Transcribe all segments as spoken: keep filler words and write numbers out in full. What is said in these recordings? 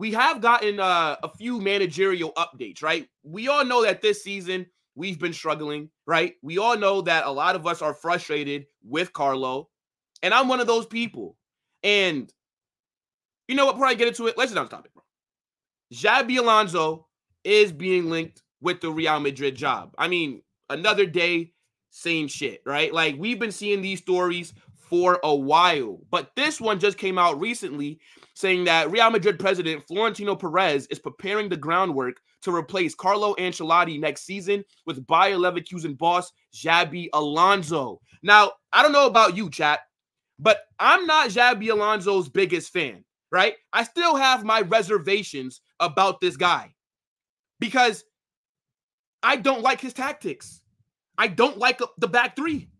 we have gotten uh, a few managerial updates, right? We all know that this season we've been struggling, right? We all know that a lot of us are frustrated with Carlo, and I'm one of those people. And you know what? Before I get into it, let's get on the topic, bro. Xabi Alonso is being linked with the Real Madrid job. I mean, another day, same shit, right? Like, we've been seeing these stories for a while, but this one just came out recently saying that Real Madrid president Florentino Perez is preparing the groundwork to replace Carlo Ancelotti next season with Bayer Leverkusen boss Xabi Alonso. Now, I don't know about you, chat, but I'm not Xabi Alonso's biggest fan, right? I still have my reservations about this guy because I don't like his tactics. I don't like the back three.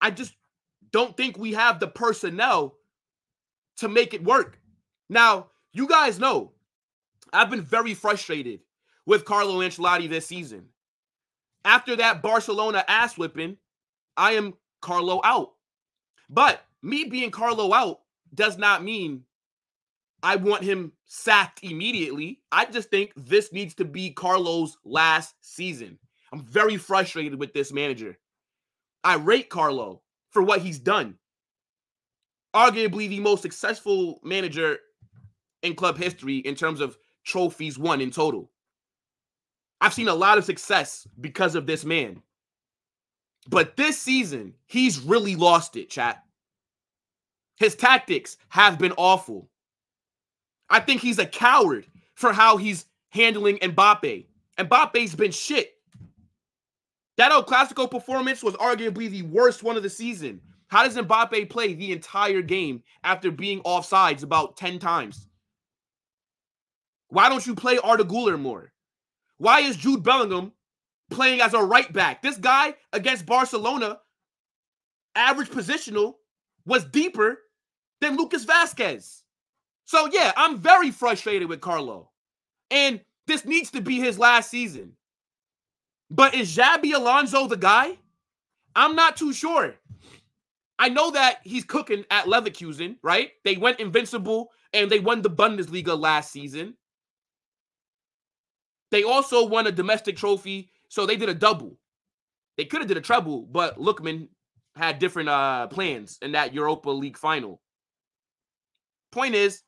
I just don't think we have the personnel to make it work. Now, you guys know I've been very frustrated with Carlo Ancelotti this season. After that Barcelona ass whipping, I am Carlo out. But me being Carlo out does not mean I want him sacked immediately. I just think this needs to be Carlo's last season. I'm very frustrated with this manager. I rate Carlo for what he's done. Arguably the most successful manager in club history in terms of trophies won in total. I've seen a lot of success because of this man. But this season, he's really lost it, chat. His tactics have been awful. I think he's a coward for how he's handling Mbappe. Mbappe's been shit. That El Clasico performance was arguably the worst one of the season. How does Mbappe play the entire game after being offsides about ten times? Why don't you play Arda Güler more? Why is Jude Bellingham playing as a right back? This guy against Barcelona, average positional, was deeper than Lucas Vasquez. So yeah, I'm very frustrated with Carlo. And this needs to be his last season. But is Xabi Alonso the guy? I'm not too sure. I know that he's cooking at Leverkusen, right? They went invincible and they won the Bundesliga last season. They also won a domestic trophy, so they did a double. They could have did a treble, but Lookman had different uh, plans in that Europa League final. Point is,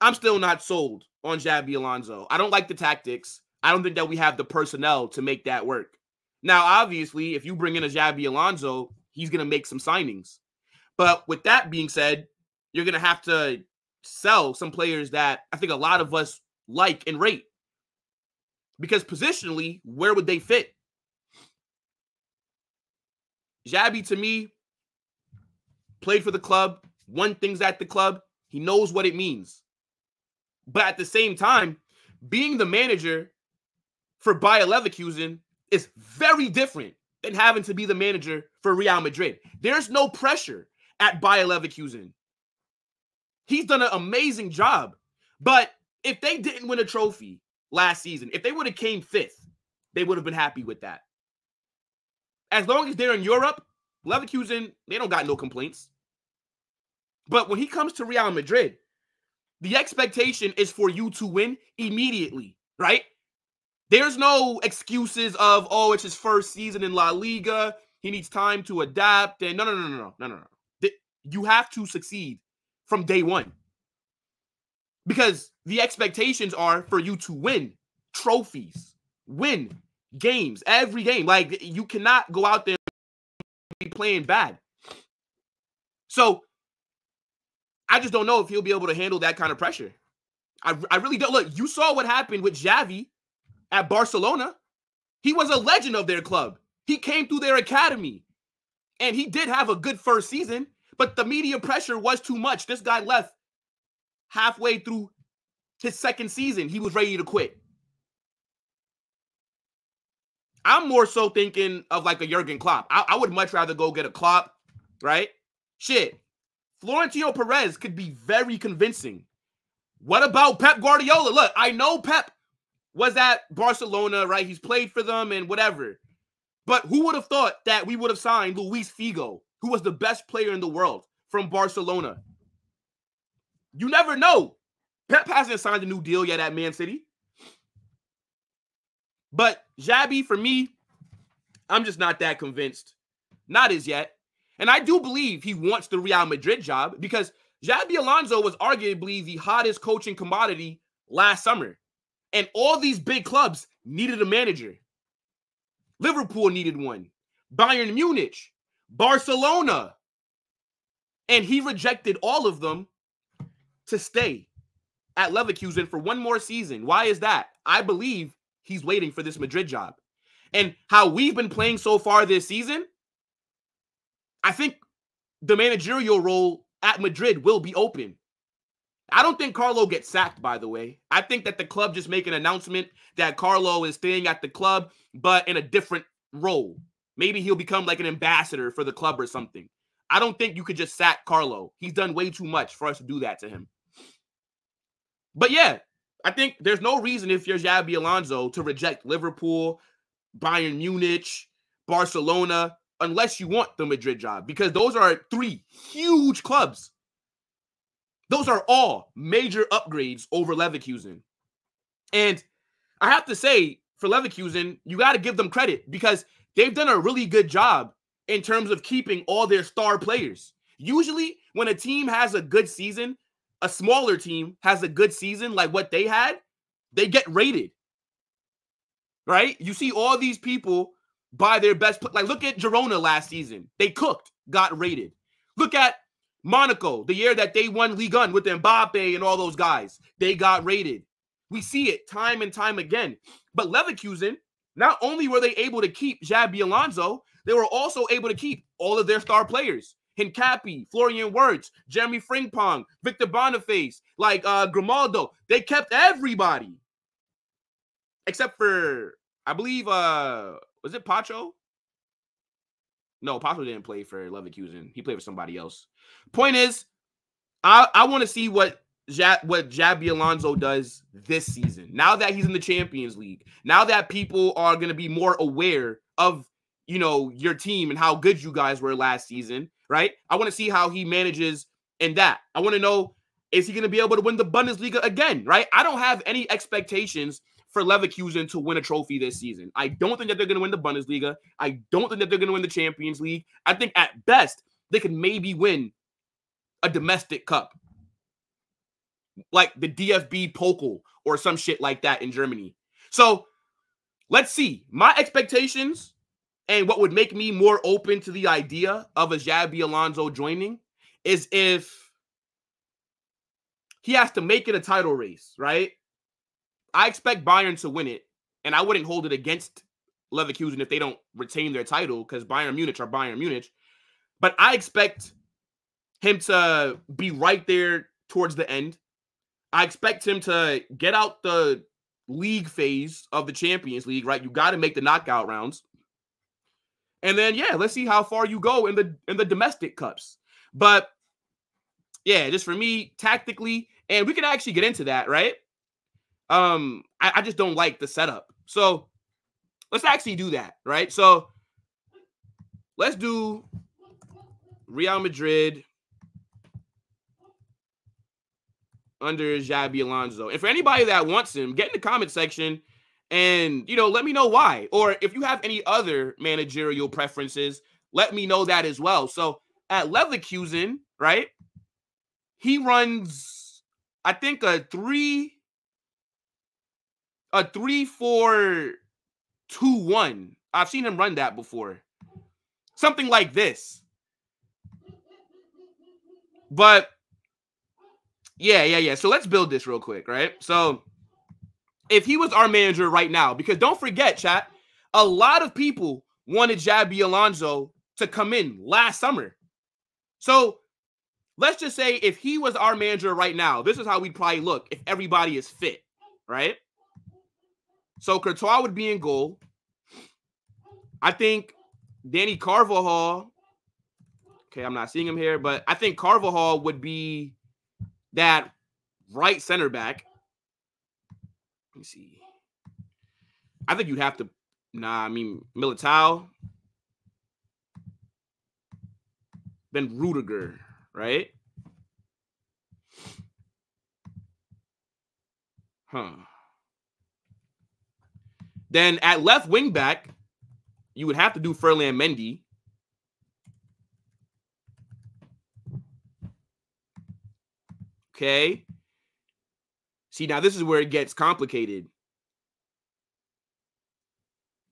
I'm still not sold on Xabi Alonso. I don't like the tactics. I don't think that we have the personnel to make that work. Now, obviously, if you bring in a Xabi Alonso, he's going to make some signings. But with that being said, you're going to have to sell some players that I think a lot of us like and rate. Because positionally, where would they fit? Xabi, to me, played for the club, won things at the club. He knows what it means. But at the same time, being the manager for Bayer Leverkusen is very different than having to be the manager for Real Madrid. There's no pressure at Bayer Leverkusen. He's done an amazing job. But if they didn't win a trophy last season, if they would have came fifth, they would have been happy with that. As long as they're in Europe, Leverkusen, they don't got no complaints. But when he comes to Real Madrid, the expectation is for you to win immediately, right? There's no excuses of, oh, it's his first season in La Liga. He needs time to adapt. And no, no, no, no, no, no, no, no. You have to succeed from day one because the expectations are for you to win trophies, win games, every game. Like, you cannot go out there and be playing bad. So, I just don't know if he'll be able to handle that kind of pressure. I, I really don't. Look, you saw what happened with Xavi at Barcelona. He was a legend of their club. He came through their academy. And he did have a good first season, but the media pressure was too much. This guy left halfway through his second season. He was ready to quit. I'm more so thinking of like a Jurgen Klopp. I, I would much rather go get a Klopp, right? Shit. Florentino Perez could be very convincing. What about Pep Guardiola? Look, I know Pep was at Barcelona, right? He's played for them and whatever. But who would have thought that we would have signed Luis Figo, who was the best player in the world from Barcelona? You never know Pep hasn't signed a new deal yet at Man City. But Xabi, for me, I'm just not that convinced. Not as yet. And I do believe he wants the Real Madrid job because Xabi Alonso was arguably the hottest coaching commodity last summer. And all these big clubs needed a manager. Liverpool needed one. Bayern Munich. Barcelona. And he rejected all of them to stay at Leverkusen for one more season. Why is that? I believe he's waiting for this Madrid job. And how we've been playing so far this season, I think the managerial role at Madrid will be open. I don't think Carlo gets sacked, by the way. I think that the club just make an announcement that Carlo is staying at the club, but in a different role. Maybe he'll become like an ambassador for the club or something. I don't think you could just sack Carlo. He's done way too much for us to do that to him. But yeah, I think there's no reason if you're Xabi Alonso to reject Liverpool, Bayern Munich, Barcelona, unless you want the Madrid job, because those are three huge clubs. Those are all major upgrades over Leverkusen. And I have to say, for Leverkusen, you got to give them credit because they've done a really good job in terms of keeping all their star players. Usually, when a team has a good season, a smaller team has a good season like what they had, they get rated, right? You see all these people buy their best. Like, look at Girona last season. They cooked, got rated. Look at Monaco, the year that they won Ligue one with Mbappe and all those guys. They got rated. We see it time and time again. But Leverkusen, not only were they able to keep Xabi Alonso, they were also able to keep all of their star players. Hincapie, Florian Wirtz, Jeremy Fringpong, Victor Boniface, like uh, Grimaldo. They kept everybody. Except for, I believe, uh, was it Pacho? No, Pacho didn't play for Leverkusen. He played for somebody else. Point is, I, I want to see what, ja what Xabi Alonso does this season. Now that he's in the Champions League, now that people are going to be more aware of, you know, your team and how good you guys were last season, right? I want to see how he manages in that. I want to know, is he going to be able to win the Bundesliga again, right? I don't have any expectations for Leverkusen to win a trophy this season. I don't think that they're going to win the Bundesliga. I don't think that they're going to win the Champions League. I think at best, they could maybe win a domestic cup, like the D F B Pokal or some shit like that in Germany. So let's see. My expectations and what would make me more open to the idea of a Xabi Alonso joining is if he has to make it a title race, right? I expect Bayern to win it, and I wouldn't hold it against Leverkusen if they don't retain their title because Bayern Munich are Bayern Munich. But I expect him to be right there towards the end. I expect him to get out the league phase of the Champions League, right? You got to make the knockout rounds. And then, yeah, let's see how far you go in the in the domestic cups. But, yeah, just for me, tactically, and we can actually get into that, right? Um, I, I just don't like the setup. So let's actually do that, right? So let's do Real Madrid under Xabi Alonso. And for anybody that wants him, get in the comment section and, you know, let me know why. Or if you have any other managerial preferences, let me know that as well. So at Leverkusen, right, he runs, I think, a three... a three four two one. I've seen him run that before. Something like this. But, yeah, yeah, yeah. So let's build this real quick, right? So, if he was our manager right now, because don't forget, chat, a lot of people wanted Xabi Alonso to come in last summer. So, let's just say if he was our manager right now, this is how we'd probably look if everybody is fit, right? So Courtois would be in goal. I think Danny Carvajal, okay, I'm not seeing him here, but I think Carvajal would be that right center back. Let me see. I think you'd have to, nah, I mean, Militao. Ben Rudiger, right? Huh. Then at left wing back, you would have to do Ferland Mendy. Okay. See, now this is where it gets complicated.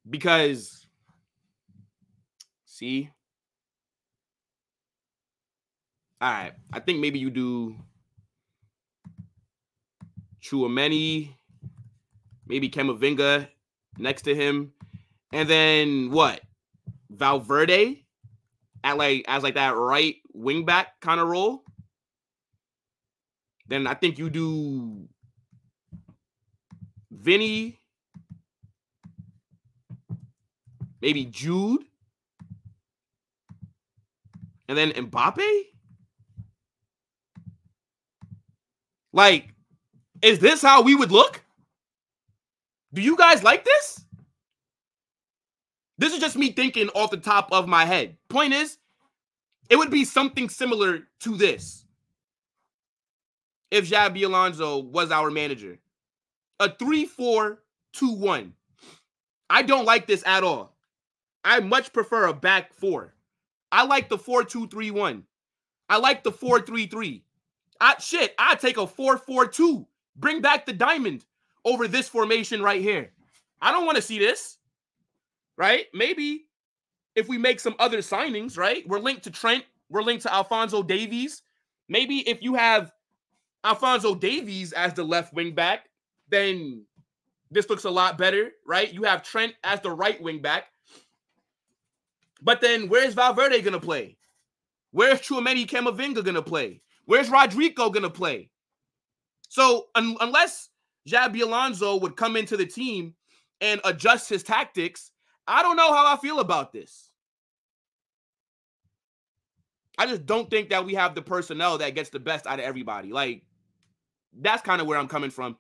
Because, see? All right. I think maybe you do Tchouaméni, maybe Camavinga next to him. And then what? Valverde at like as like that right wing back kind of role. Then I think you do Vinny, maybe Jude, and then Mbappe. Like, is this how we would look? Do you guys like this? This is just me thinking off the top of my head. Point is, it would be something similar to this if Xabi Alonso was our manager. A three four two one. I don't like this at all. I much prefer a back four. I like the four two three one. I like the four three three. I, shit, I take a four four two. Bring back the diamond over this formation right here. I don't want to see this, right? Maybe if we make some other signings, right? We're linked to Trent. We're linked to Alfonso Davies. Maybe if you have Alfonso Davies as the left wing back, then this looks a lot better, right? You have Trent as the right wing back. But then where's Valverde going to play? Where's Tchouaméni Camavinga going to play? Where's Rodrigo going to play? So un unless Xabi Alonso would come into the team and adjust his tactics, I don't know how I feel about this. I just don't think that we have the personnel that gets the best out of everybody. Like, that's kind of where I'm coming from.